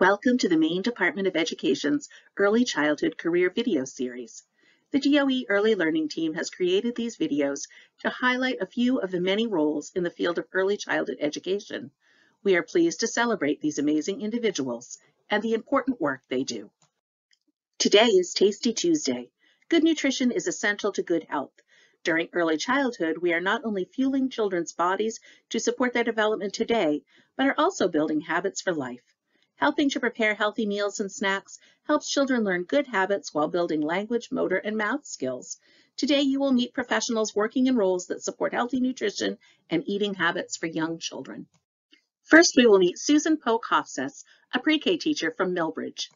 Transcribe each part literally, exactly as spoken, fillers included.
Welcome to the Maine Department of Education's Early Childhood Career Video Series. The D O E Early Learning Team has created these videos to highlight a few of the many roles in the field of early childhood education. We are pleased to celebrate these amazing individuals and the important work they do. Today is Tasty Tuesday. Good nutrition is essential to good health. During early childhood, we are not only fueling children's bodies to support their development today, but are also building habits for life. Helping to prepare healthy meals and snacks helps children learn good habits while building language, motor, and math skills. Today, you will meet professionals working in roles that support healthy nutrition and eating habits for young children. First, we will meet Susan Polk-Hofsas, a pre-K teacher from Millbridge.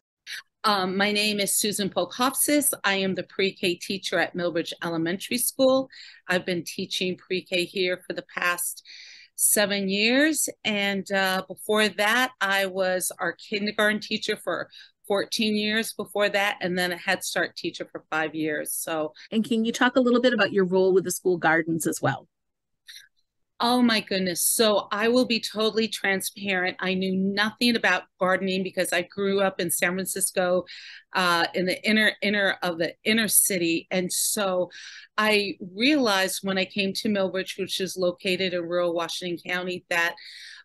Um, my name is Susan Polk-Hofsas. I am the pre-K teacher at Millbridge Elementary School. I've been teaching pre-K here for the past seven years. And uh, before that, I was our kindergarten teacher for fourteen years before that, and then a Head Start teacher for five years. So, and can you talk a little bit about your role with the school gardens as well? Oh my goodness. So I will be totally transparent. I knew nothing about gardening because I grew up in San Francisco, uh, in the inner, inner of the inner city. And so I realized when I came to Millbridge, which is located in rural Washington County, that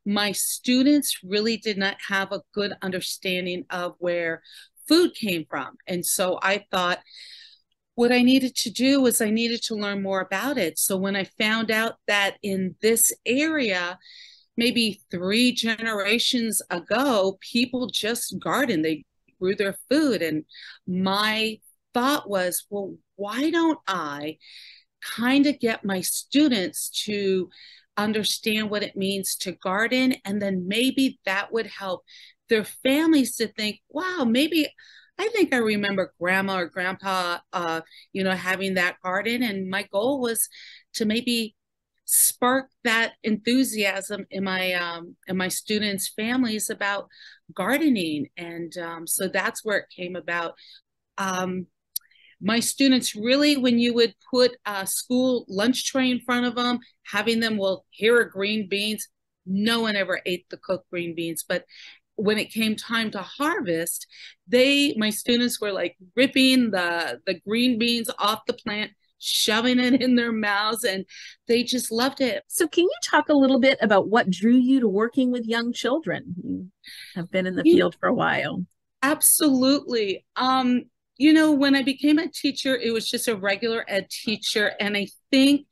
my students really did not have a good understanding of where food came from. And so I thought, what I needed to do was I needed to learn more about it. So when I found out that in this area, maybe three generations ago, people just gardened, they grew their food. And my thought was, well, why don't I kind of get my students to understand what it means to garden? And then maybe that would help their families to think, wow, maybe I think I remember grandma or grandpa, uh, you know, having that garden. And my goal was to maybe spark that enthusiasm in my um, in my students' families about gardening. And um, so that's where it came about. Um, my students really, when you would put a school lunch tray in front of them, having them, well, here are green beans. No one ever ate the cooked green beans, but when it came time to harvest, they, my students were like ripping the, the green beans off the plant, shoving it in their mouths, and they just loved it. So can you talk a little bit about what drew you to working with young children? You have been in the field for a while. Absolutely. Um, you know, when I became a teacher, it was just a regular ed teacher. And I think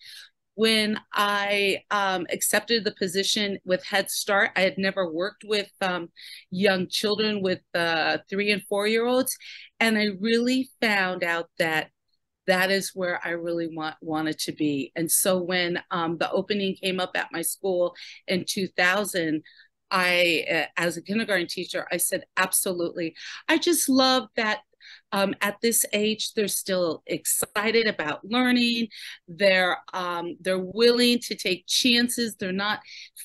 when I um, accepted the position with Head Start, I had never worked with um, young children with uh, three and four-year-olds. And I really found out that that is where I really want, wanted to be. And so when um, the opening came up at my school in two thousand, I, uh, as a kindergarten teacher, I said, absolutely. I just love that. Um, at this age, they're still excited about learning. They're um, they're willing to take chances. They're not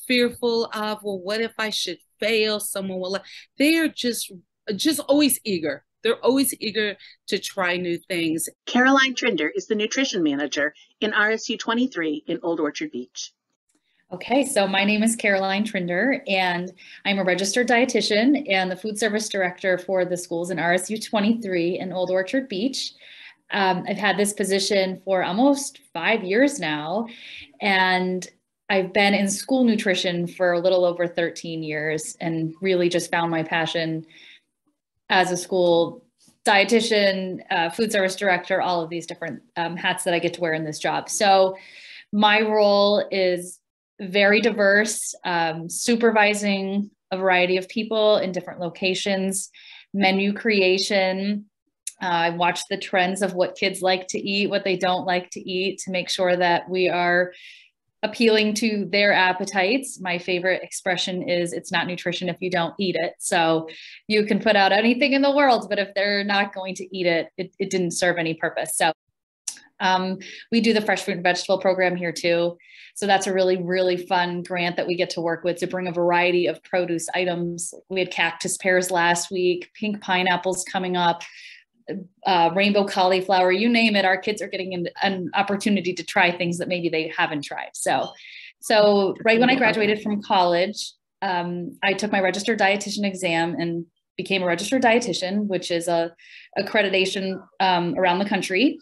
fearful of, well, what if I should fail? Someone will. They are just just always eager. They're always eager to try new things. Caroline Trinder is the nutrition manager in R S U twenty-three in Old Orchard Beach. Okay, so my name is Caroline Trinder, and I'm a registered dietitian and the food service director for the schools in R S U twenty-three in Old Orchard Beach. Um, I've had this position for almost five years now, and I've been in school nutrition for a little over thirteen years and really just found my passion as a school dietitian, uh, food service director, all of these different um, hats that I get to wear in this job. So my role is very diverse, um, supervising a variety of people in different locations, menu creation. Uh, I watch the trends of what kids like to eat, what they don't like to eat, to make sure that we are appealing to their appetites. My favorite expression is, it's not nutrition if you don't eat it. So you can put out anything in the world, but if they're not going to eat it, it, it didn't serve any purpose. So Um, we do the fresh fruit and vegetable program here too. So that's a really, really fun grant that we get to work with to bring a variety of produce items. We had cactus pears last week, pink pineapples coming up, uh, rainbow cauliflower, you name it. Our kids are getting an, an opportunity to try things that maybe they haven't tried. So, so right when I graduated from college, um, I took my registered dietitian exam and became a registered dietitian, which is a accreditation um, around the country.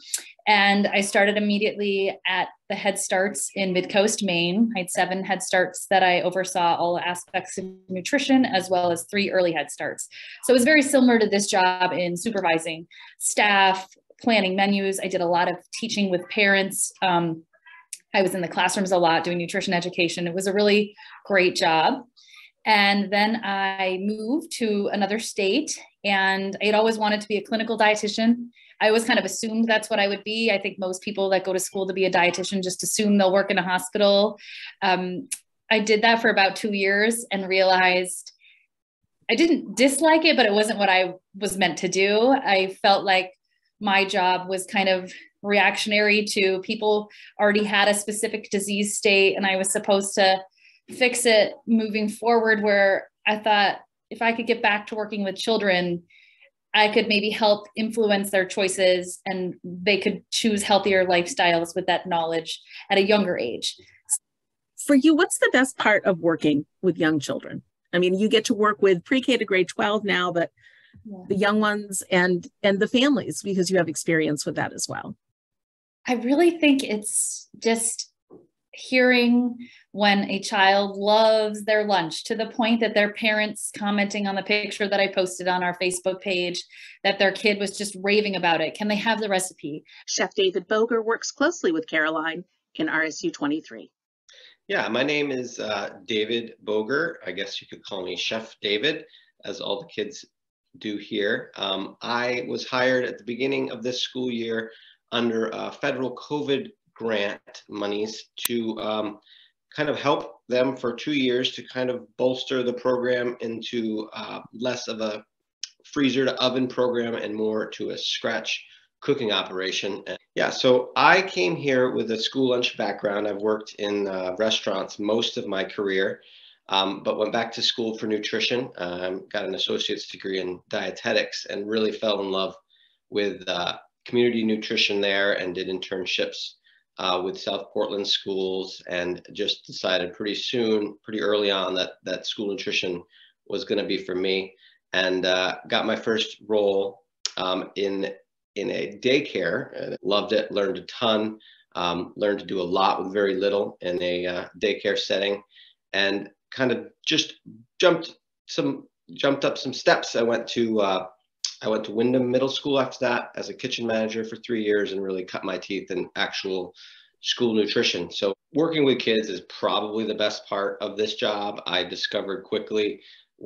And I started immediately at the Head Starts in Midcoast, Maine. I had seven Head Starts that I oversaw all aspects of nutrition, as well as three early Head Starts. So it was very similar to this job in supervising staff, planning menus. I did a lot of teaching with parents. Um, I was in the classrooms a lot doing nutrition education. It was a really great job. And then I moved to another state, and I had always wanted to be a clinical dietitian. I always kind of assumed that's what I would be. I think most people that go to school to be a dietitian just assume they'll work in a hospital. Um, I did that for about two years and realized I didn't dislike it, but it wasn't what I was meant to do. I felt like my job was kind of reactionary to people already had a specific disease state, and I was supposed to fix it moving forward, where I thought if I could get back to working with children, I could maybe help influence their choices and they could choose healthier lifestyles with that knowledge at a younger age. For you, what's the best part of working with young children? I mean, you get to work with pre-K to grade twelve now, but yeah. the young ones and, and the families, because you have experience with that as well. I really think it's just hearing when a child loves their lunch to the point that their parents commenting on the picture that I posted on our Facebook page that their kid was just raving about it. Can they have the recipe? Chef David Boger works closely with Caroline in R S U twenty-three. Yeah, my name is uh, David Boger. I guess you could call me Chef David, as all the kids do here. Um, I was hired at the beginning of this school year under a federal COVID grant monies to um, kind of help them for two years to kind of bolster the program into uh, less of a freezer to oven program and more to a scratch cooking operation. And yeah, so I came here with a school lunch background. I've worked in uh, restaurants most of my career, um, but went back to school for nutrition, um, got an associate's degree in dietetics, and really fell in love with uh, community nutrition there, and did internships Uh, with South Portland schools, and just decided pretty soon, pretty early on, that that school nutrition was going to be for me, and uh, got my first role um, in in a daycare. Loved it, learned a ton, um, learned to do a lot with very little in a uh, daycare setting, and kind of just jumped some jumped up some steps. I went to uh, I went to Windham Middle School after that as a kitchen manager for three years and really cut my teeth in actual school nutrition. So working with kids is probably the best part of this job. I discovered quickly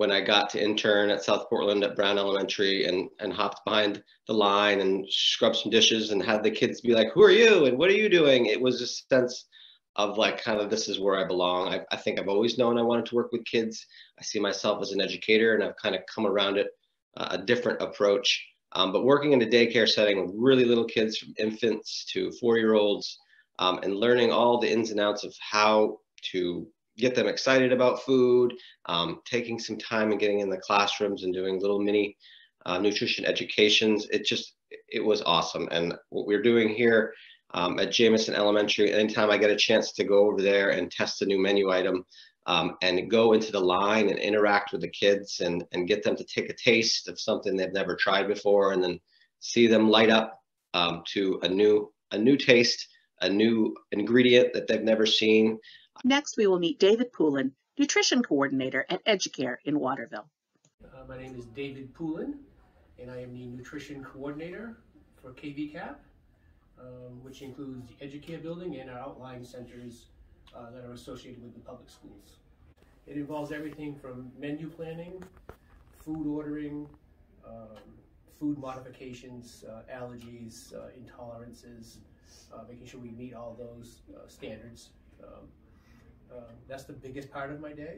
when I got to intern at South Portland at Brown Elementary and, and hopped behind the line and scrubbed some dishes and had the kids be like, who are you and what are you doing? It was a sense of like, kind of, this is where I belong. I, I think I've always known I wanted to work with kids. I see myself as an educator, and I've kind of come around it a different approach, um, but working in a daycare setting with really little kids, from infants to four-year-olds, um, and learning all the ins and outs of how to get them excited about food, um, taking some time and getting in the classrooms and doing little mini uh, nutrition educations. It just, it was awesome. And what we're doing here um, at Jamison Elementary, anytime I get a chance to go over there and test a new menu item, Um, and go into the line and interact with the kids and, and get them to take a taste of something they've never tried before, and then see them light up um, to a new, a new taste, a new ingredient that they've never seen. Next, we will meet David Poulin, Nutrition Coordinator at Educare in Waterville. Uh, my name is David Poulin, and I am the Nutrition Coordinator for K V C A P, um, which includes the Educare building and our outlying centers Uh, that are associated with the public schools. It involves everything from menu planning, food ordering, um, food modifications, uh, allergies, uh, intolerances, uh, making sure we meet all those uh, standards. Um, uh, that's the biggest part of my day,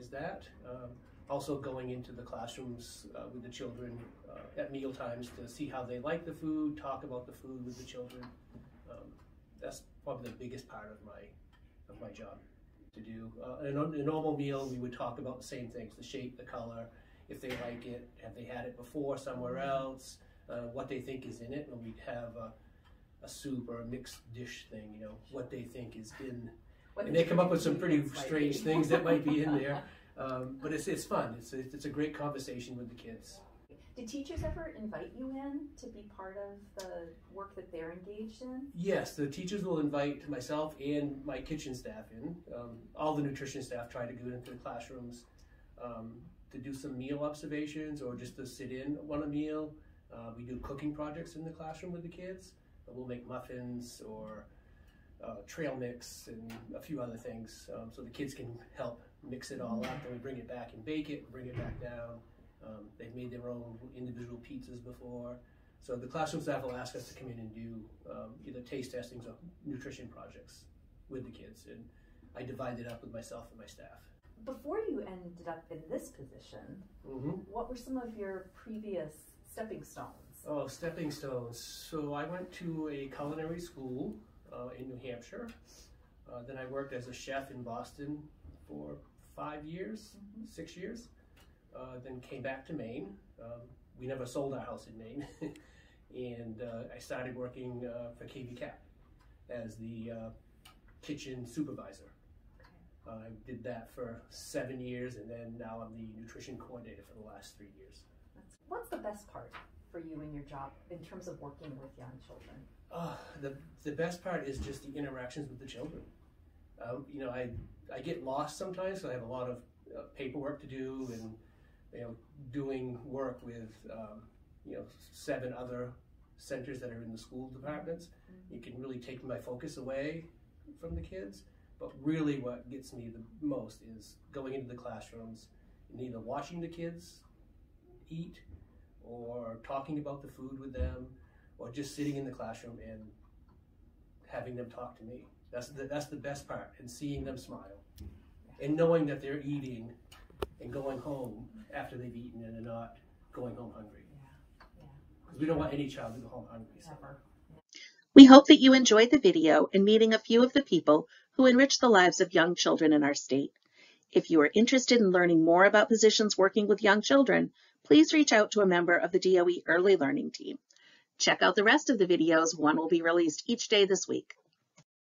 is that. Um, also going into the classrooms uh, with the children uh, at meal times to see how they like the food, talk about the food with the children. Um, that's probably the biggest part of my of my job to do. Uh, in a normal meal, we would talk about the same things, the shape, the color, if they like it, have they had it before somewhere else, uh, what they think is in it, and we'd have a, a soup or a mixed dish thing, you know, what they think is in. And they come up with some pretty strange things that might be in there. Um, but it's, it's fun. It's, it's a great conversation with the kids. Did teachers ever invite you in to be part of the work that they're engaged in? Yes, the teachers will invite myself and my kitchen staff in. Um, all the nutrition staff try to go into the classrooms um, to do some meal observations or just to sit in on a meal. Uh, we do cooking projects in the classroom with the kids. We'll make muffins or uh, trail mix and a few other things, um, so the kids can help mix it all up. Then we bring it back and bake it, bring it back down. Um, they've made their own individual pizzas before. So the classroom staff will ask us to come in and do um, either taste testings or nutrition projects with the kids. And I divide it up with myself and my staff. Before you ended up in this position, mm-hmm. what were some of your previous stepping stones? Oh, stepping stones. So I went to a culinary school uh, in New Hampshire. Uh, then I worked as a chef in Boston for five years, mm-hmm. six years. Uh, then came back to Maine. Um, we never sold our house in Maine. And uh, I started working uh, for K V CAP as the uh, kitchen supervisor. Uh, I did that for seven years, and then now I'm the nutrition coordinator for the last three years. What's the best part for you in your job in terms of working with young children? Uh, the, the best part is just the interactions with the children. Um, you know, I, I get lost sometimes, so I have a lot of uh, paperwork to do, and you know, doing work with, um, you know, seven other centers that are in the school departments. Mm-hmm. It can really take my focus away from the kids, but really what gets me the most is going into the classrooms and either watching the kids eat or talking about the food with them or just sitting in the classroom and having them talk to me. That's the, that's the best part, and seeing them smile and knowing that they're eating and going home after they've eaten and are not going home hungry. Yeah. Yeah. We don't want any child to go home hungry. So. We hope that you enjoyed the video and meeting a few of the people who enrich the lives of young children in our state. If you are interested in learning more about positions working with young children, please reach out to a member of the D O E Early Learning Team. Check out the rest of the videos. One will be released each day this week.